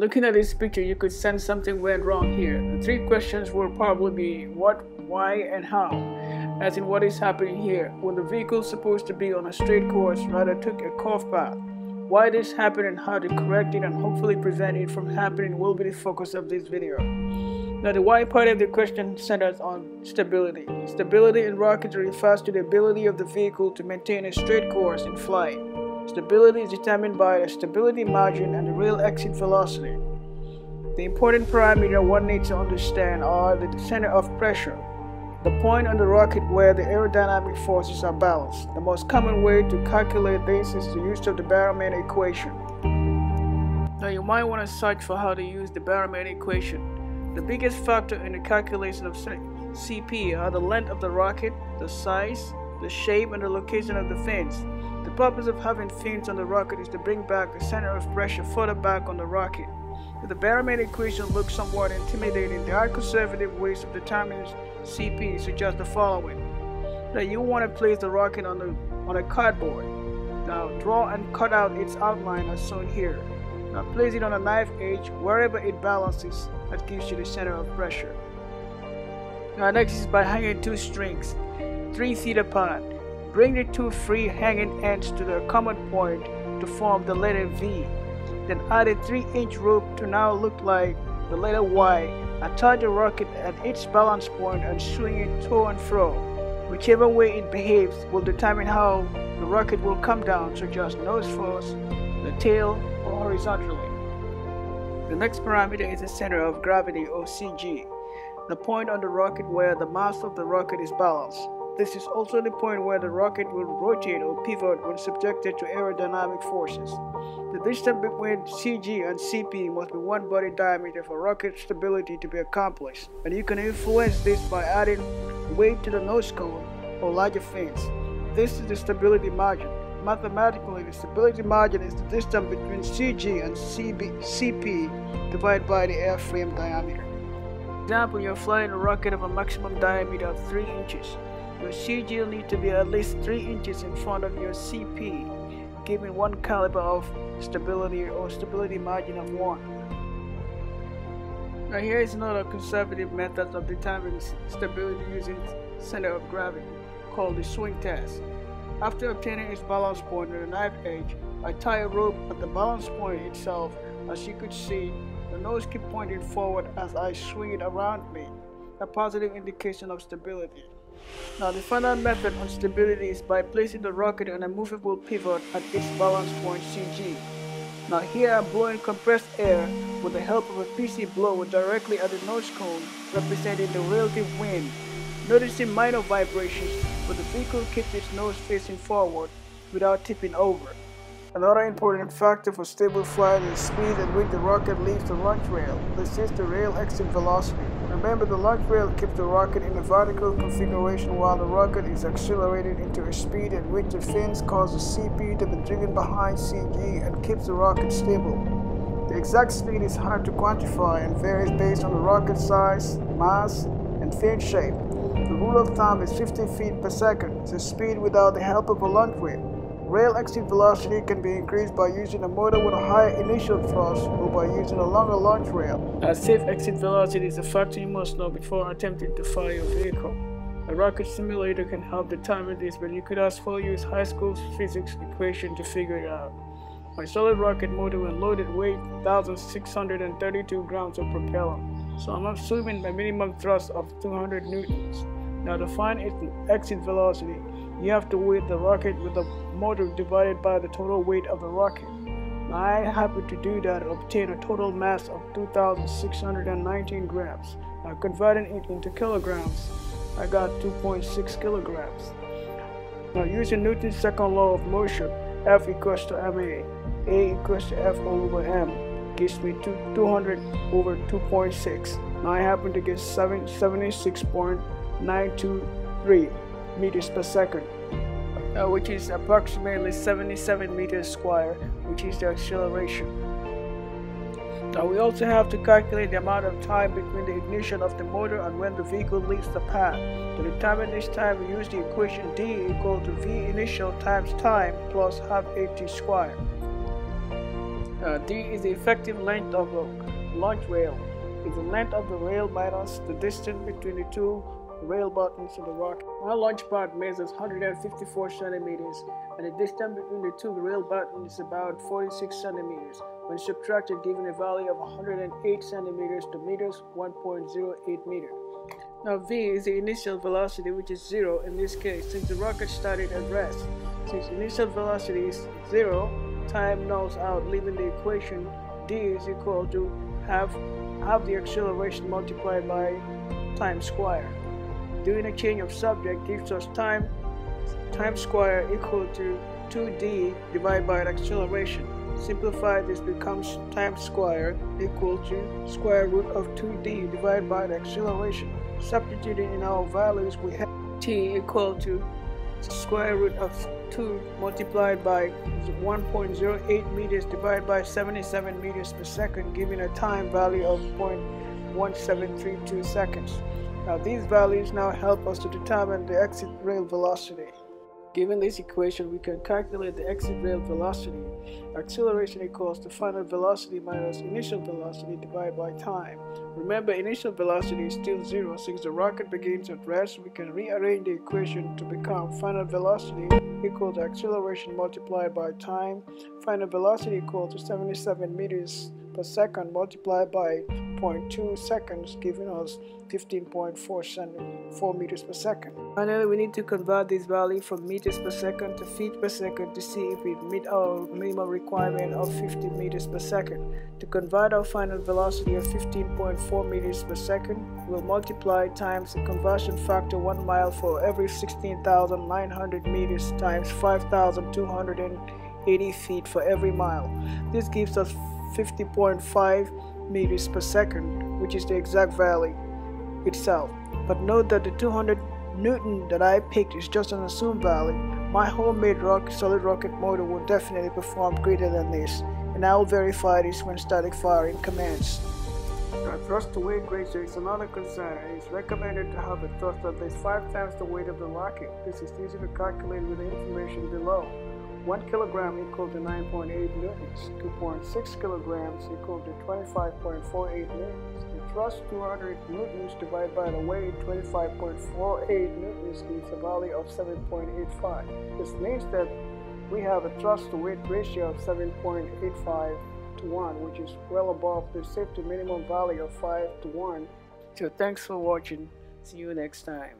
Looking at this picture, you could sense something went wrong here. The three questions will probably be what, why, and how. As in what is happening here, when the vehicle supposed to be on a straight course rather took a curved path. Why this happened and how to correct it and hopefully prevent it from happening will be the focus of this video. Now the why part of the question centers on stability. Stability in rocketry refers to the ability of the vehicle to maintain a straight course in flight. Stability is determined by the stability margin and the real exit velocity. The important parameter one needs to understand are the center of pressure, the point on the rocket where the aerodynamic forces are balanced. The most common way to calculate this is the use of the Barrowman equation. Now you might want to search for how to use the Barrowman equation. The biggest factor in the calculation of CP are the length of the rocket, the size, the shape, and the location of the fins. The purpose of having fins on the rocket is to bring back the center of pressure further back on the rocket. If the Barrowman equation looks somewhat intimidating, there are conservative ways of determining CP, such as the following. Now you want to place the rocket on a cardboard. Now draw and cut out its outline as shown here. Now place it on a knife edge wherever it balances, that gives you the center of pressure. Now next is by hanging two strings 3 feet apart. Bring the two free hanging ends to their common point to form the letter V. Then add a 3-inch rope to now look like the letter Y. Attach the rocket at its balance point and swing it to and fro. Whichever way it behaves will determine how the rocket will come down, such as nose first, the tail, or horizontally. The next parameter is the center of gravity, or CG, the point on the rocket where the mass of the rocket is balanced. This is also the point where the rocket will rotate or pivot when subjected to aerodynamic forces. The distance between CG and CP must be one body diameter for rocket stability to be accomplished, and you can influence this by adding weight to the nose cone or larger fins. This is the stability margin. Mathematically, the stability margin is the distance between CG and CP divided by the airframe diameter. For example, you're flying a rocket of a maximum diameter of 3 inches. Your CG will need to be at least 3 inches in front of your CP, giving one caliber of stability or stability margin of 1. Now here is another conservative method of determining stability using center of gravity, called the swing test. After obtaining its balance point at the knife edge, I tie a rope at the balance point itself. As you could see, the nose keeps pointing forward as I swing it around me, a positive indication of stability. Now the final method on stability is by placing the rocket on a movable pivot at its balance point CG. Now here I'm blowing compressed air with the help of a PC blower directly at the nose cone, representing the relative wind. Noticing minor vibrations, but the vehicle keeps its nose facing forward without tipping over. Another important factor for stable flight is the speed at which the rocket leaves the launch rail. This is the rail exit velocity. Remember, the launch rail keeps the rocket in a vertical configuration while the rocket is accelerated into a speed at which the fins cause the CP to be driven behind CG and keeps the rocket stable. The exact speed is hard to quantify and varies based on the rocket size, mass, and fin shape. The rule of thumb is 50 feet per second, the speed without the help of a launch rail. Rail exit velocity can be increased by using a motor with a higher initial thrust or by using a longer launch rail. A safe exit velocity is a factor you must know before attempting to fly your vehicle. A rocket simulator can help determine this, but you could also use high school physics equation to figure it out. My solid rocket motor with loaded weight 1,632 grams of propellant, so I'm assuming a minimum thrust of 200 newtons. Now to find its exit velocity, you have to weight the rocket with the motor divided by the total weight of the rocket. I happen to do that and obtain a total mass of 2,619 grams. Now converting it into kilograms, I got 2.6 kilograms. Now using Newton's second law of motion, F equals to ma, A equals to F over m, gives me 200 over 2.6. Now I happen to get 76.923 meters per second, which is approximately 77 meters square, which is the acceleration. Now we also have to calculate the amount of time between the ignition of the motor and when the vehicle leaves the pad. To determine this time, we use the equation D equal to V initial times time plus half A t squared. D is the effective length of the launch rail. It's the length of the rail minus the distance between the two rail buttons in the rocket. Our launch pad measures 154 centimeters, and the distance between the two rail buttons is about 46 centimeters. When subtracted, giving a value of 108 centimeters to meters, 1.08 meters. Now V is the initial velocity, which is zero in this case, since the rocket started at rest. Since initial velocity is zero, time nulls out, leaving the equation D is equal to half the acceleration multiplied by time square. Doing a change of subject gives us time square equal to 2d divided by the acceleration. Simplify this becomes time square equal to square root of 2d divided by the acceleration. Substituting in our values, we have t equal to square root of 2 multiplied by 1.08 meters divided by 77 meters per second, giving a time value of 0.1732 seconds. Now these values now help us to determine the exit rail velocity. Given this equation, we can calculate the exit rail velocity. Acceleration equals the final velocity minus initial velocity divided by time. Remember, initial velocity is still zero. Since the rocket begins at rest, we can rearrange the equation to become final velocity equals acceleration multiplied by time. Final velocity equals to 77 meters per second multiplied by 0.2 seconds, giving us 15.4 meters per second. Finally, we need to convert this value from meters per second to feet per second to see if we meet our minimum requirement of 50 meters per second. To convert our final velocity of 15.4 meters per second, we'll multiply times the conversion factor 1 mile for every 16,900 meters times 5,280 feet for every mile. This gives us 50.5 meters per second, which is the exact value itself. But note that the 200 Newton that I picked is just an assumed value. My homemade solid rocket motor will definitely perform greater than this, and I will verify this when static firing commands. A thrust to weight ratio is another concern, and it is recommended to have a thrust at least 5 times the weight of the rocket. This is easy to calculate with the information below. 1 kilogram equal to 9.8 newtons, 2.6 kilograms equal to 25.48 newtons. The thrust 200 newtons divided by the weight 25.48 newtons gives a value of 7.85. This means that we have a thrust to weight ratio of 7.85 to 1, which is well above the safety minimum value of 5 to 1. So thanks for watching. See you next time.